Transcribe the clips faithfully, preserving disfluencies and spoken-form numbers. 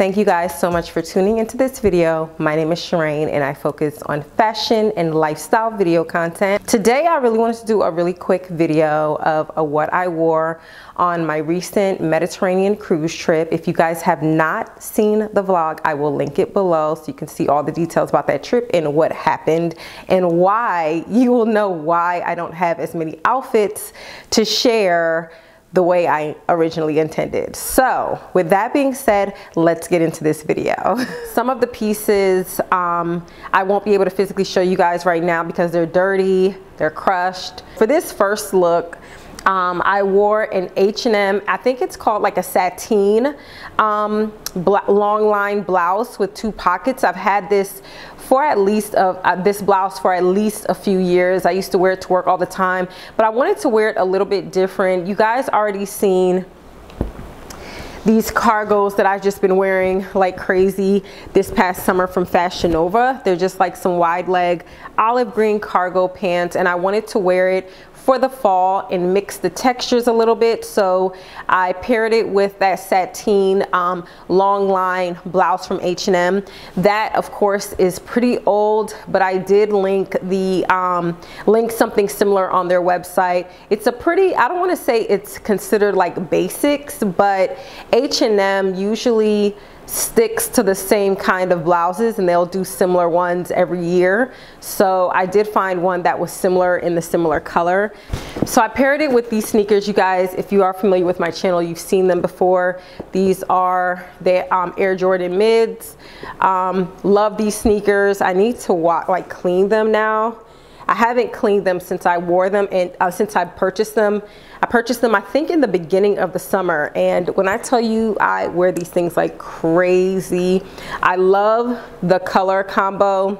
Thank you guys so much for tuning into this video. My name is Sherane and I focus on fashion and lifestyle video content. Today I really wanted to do a really quick video of a, what I wore on my recent Mediterranean cruise trip. If you guys have not seen the vlog, I will link it below so you can see all the details about that trip and what happened and why. You will know why I don't have as many outfits to share the way I originally intended. So with that being said, let's get into this video. Some of the pieces um, I won't be able to physically show you guys right now because they're dirty, they're crushed. For this first look, um, I wore an H and M, I think it's called like a sateen um, long line blouse with two pockets. I've had this for at least of uh, this blouse for at least a few years. I used to wear it to work all the time, but I wanted to wear it a little bit different. You guys already seen these cargos that I've just been wearing like crazy this past summer from Fashion Nova. They're just like some wide leg olive green cargo pants, and I wanted to wear it for the fall and mix the textures a little bit. So I paired it with that sateen um, long line blouse from H and M. That of course is pretty old, but I did link the um, link something similar on their website. It's a pretty, I don't want to say it's considered like basics, but H and M usually sticks to the same kind of blouses and they'll do similar ones every year. So I did find one that was similar in the similar color. So I paired it with these sneakers. You guys, if you are familiar with my channel, you've seen them before. These are the um, Air Jordan mids. Um, love these sneakers. I need to like clean them now. I haven't cleaned them since I wore them and uh, since I purchased them. I purchased them I think in the beginning of the summer, and when I tell you I wear these things like crazy. I love the color combo.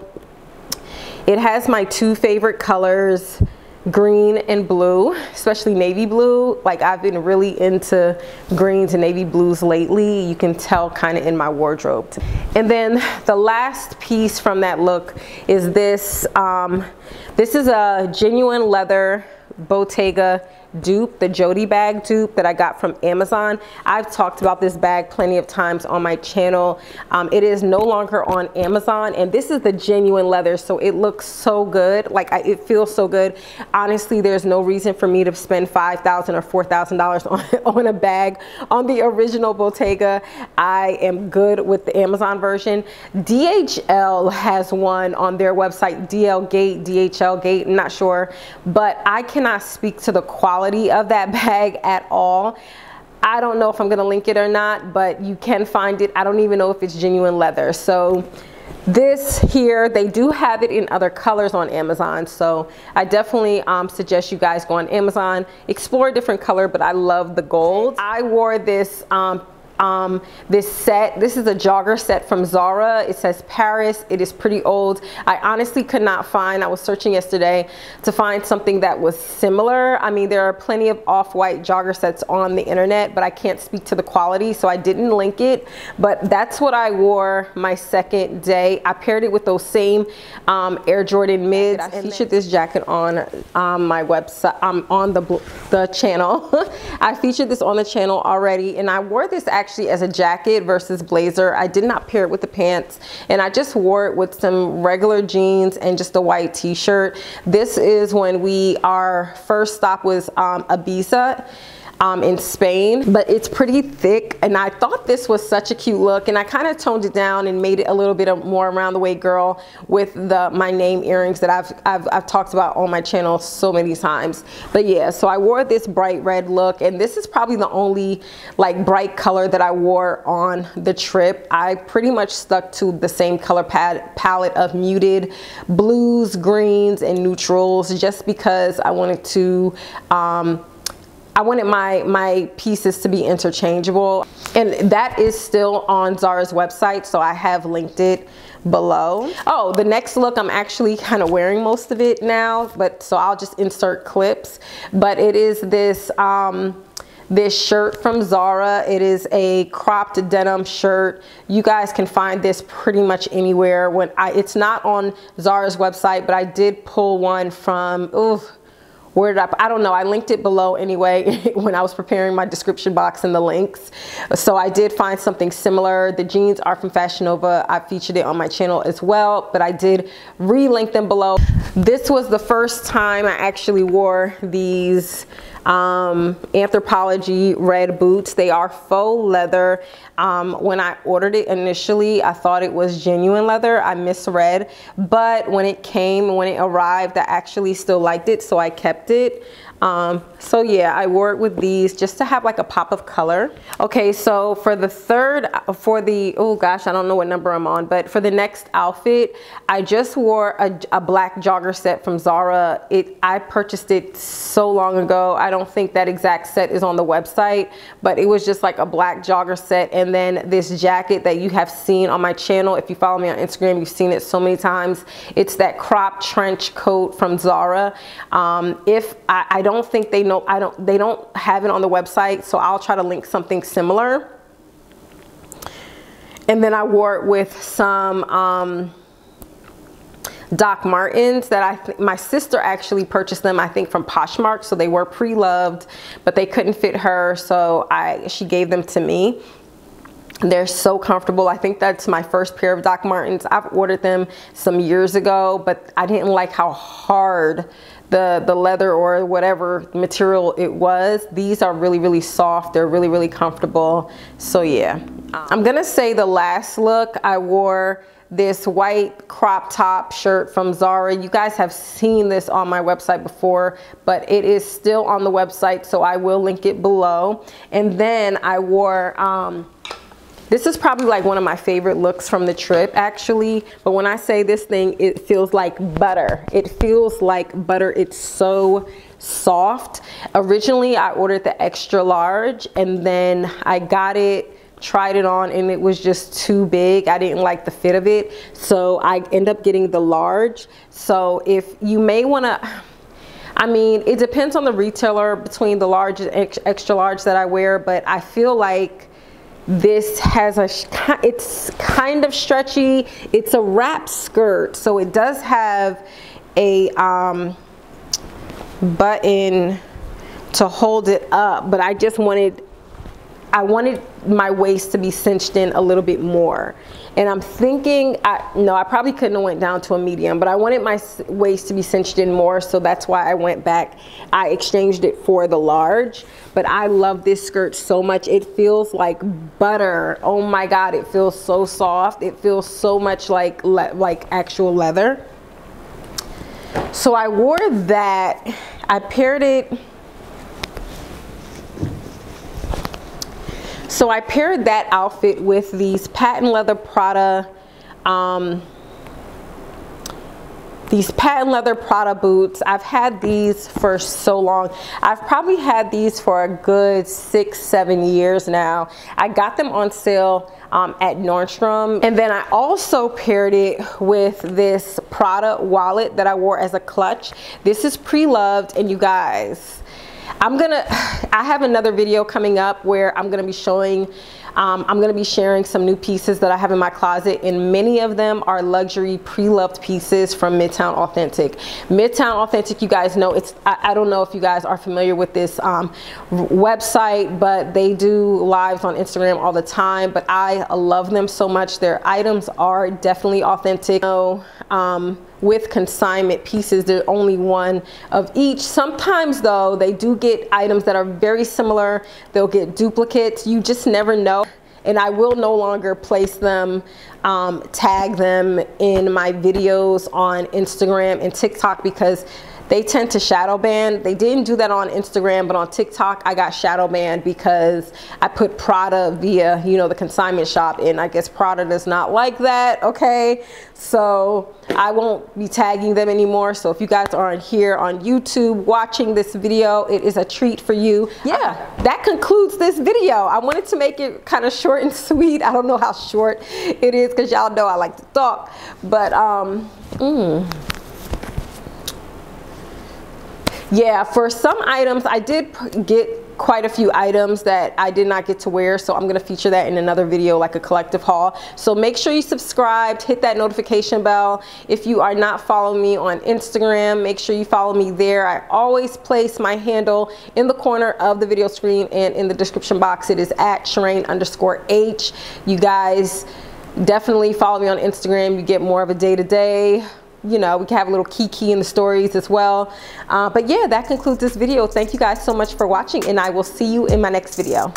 It has my two favorite colors, green and blue, especially navy blue. Like I've been really into greens and navy blues lately. You can tell kind of in my wardrobe. And then the last piece from that look is this. Um, this is a genuine leather Bottega dupe, the Jodie bag dupe that I got from Amazon. I've talked about this bag plenty of times on my channel. Um, it is no longer on Amazon, and this is the genuine leather, so it looks so good. Like I, it feels so good. Honestly, there's no reason for me to spend five thousand dollars or four thousand dollars on, on a bag on the original Bottega. I am good with the Amazon version. D H L has one on their website, D L gate, D H L gate, I'm not sure, but I cannot speak to the quality of that bag at all. I don't know if I'm gonna link it or not, but you can find it. I don't even know if it's genuine leather. So this here, they do have it in other colors on Amazon, so I definitely um, suggest you guys go on Amazon, explore a different color, but I love the gold. I wore this um, Um, this set. This is a jogger set from Zara. It says Paris. It is pretty old. I honestly could not find, I was searching yesterday to find something that was similar. I mean, there are plenty of off-white jogger sets on the internet, but I can't speak to the quality, so I didn't link it. But that's what I wore my second day. I paired it with those same um, Air Jordan mids. I featured this jacket on um, my website, um, on the, the channel. I featured this on the channel already, and I wore this actually as a jacket versus blazer. I did not pair it with the pants, and I just wore it with some regular jeans and just a white t-shirt. This is when we, our first stop was um, Ibiza um, in Spain, but it's pretty thick, and I thought this was such a cute look, and I kind of toned it down and made it a little bit more around the way girl with the my name earrings that I've, I've, I've talked about on my channel so many times. But yeah, so I wore this bright red look, and this is probably the only like bright color that I wore on the trip. I pretty much stuck to the same color pad, palette of muted blues, greens, and neutrals, just because I wanted to um, I wanted my, my pieces to be interchangeable. And that is still on Zara's website, so I have linked it below. Oh, the next look, I'm actually kind of wearing most of it now, but so I'll just insert clips. But it is this, um, this shirt from Zara. It is a cropped denim shirt. You guys can find this pretty much anywhere. When I, it's not on Zara's website, but I did pull one from, ooh, Where did I, I don't know, I linked it below anyway when I was preparing my description box and the links. So I did find something similar. The jeans are from Fashion Nova. I featured it on my channel as well, but I did re-link them below. This was the first time I actually wore these um, Anthropologie red boots. They are faux leather. Um, when I ordered it initially, I thought it was genuine leather. I misread, but when it came, when it arrived, I actually still liked it, so I kept it. Um, so yeah, I wore it with these just to have like a pop of color. Okay, so for the third, for the, oh gosh, I don't know what number I'm on, but for the next outfit, I just wore a, a black jogger set from Zara. It, I purchased it so long ago. I don't think that exact set is on the website, but it was just like a black jogger set. And then this jacket that you have seen on my channel. If you follow me on Instagram, you've seen it so many times. It's that crop trench coat from Zara. Um, if I, I don't I don't think they know, I don't, they don't have it on the website, so I'll try to link something similar. And then I wore it with some um, Doc Martens that I th my sister actually purchased them, I think from Poshmark, so they were pre-loved, but they couldn't fit her, so I she gave them to me. They're so comfortable. I think that's my first pair of Doc Martens. I've ordered them some years ago, but I didn't like how hard the the leather or whatever material it was. These are really, really soft. They're really, really comfortable. So yeah, I'm gonna say the last look, I wore this white crop top shirt from Zara. You guys have seen this on my website before, but it is still on the website, so I will link it below. And then I wore, um, this is probably like one of my favorite looks from the trip actually, but when I say this thing, it feels like butter. It feels like butter, it's so soft. Originally, I ordered the extra large and then I got it, tried it on, and it was just too big. I didn't like the fit of it, so I end up getting the large. So if you may wanna, I mean, it depends on the retailer between the large and extra large that I wear, but I feel like this has a, it's kind of stretchy. It's a wrap skirt, so it does have a um, button to hold it up, but I just wanted, I wanted my waist to be cinched in a little bit more. And I'm thinking, I, no, I probably couldn't have went down to a medium, but I wanted my waist to be cinched in more, so that's why I went back. I exchanged it for the large, but I love this skirt so much. It feels like butter. Oh my God, it feels so soft. It feels so much like, le like actual leather. So I wore that, I paired it. So I paired that outfit with these patent leather Prada, um, these patent leather Prada boots. I've had these for so long. I've probably had these for a good six, seven years now. I got them on sale um, at Nordstrom. And then I also paired it with this Prada wallet that I wore as a clutch. This is pre-loved, and you guys, I'm gonna, I have another video coming up where I'm gonna be showing, um, I'm gonna be sharing some new pieces that I have in my closet, and many of them are luxury pre-loved pieces from Midtown Authentic. Midtown Authentic, you guys know, it's, I, I don't know if you guys are familiar with this um, website, but they do lives on Instagram all the time, but I love them so much. Their items are definitely authentic. So, um, with consignment pieces, there's only one of each. Sometimes though, they do get items that are very similar. They'll get duplicates. You just never know. And I will no longer place them, um, tag them in my videos on Instagram and TikTok because they tend to shadow ban. They didn't do that on Instagram, but on TikTok, I got shadow banned because I put Prada via, you know, the consignment shop, and I guess Prada does not like that, okay? So I won't be tagging them anymore. So if you guys are on here on YouTube watching this video, it is a treat for you. Yeah, that concludes this video. I wanted to make it kind of short and sweet. I don't know how short it is because y'all know I like to talk, but um, mm. Yeah, for some items I did get quite a few items that I did not get to wear, so I'm gonna feature that in another video, like a collective haul. So make sure you subscribe, hit that notification bell. If you are not following me on Instagram, make sure you follow me there. I always place my handle in the corner of the video screen and in the description box. It is at Sherane underscore H. You guys definitely follow me on Instagram. You get more of a day-to-day. You know, we can have a little kiki in the stories as well. Uh, but yeah, that concludes this video. Thank you guys so much for watching, and I will see you in my next video.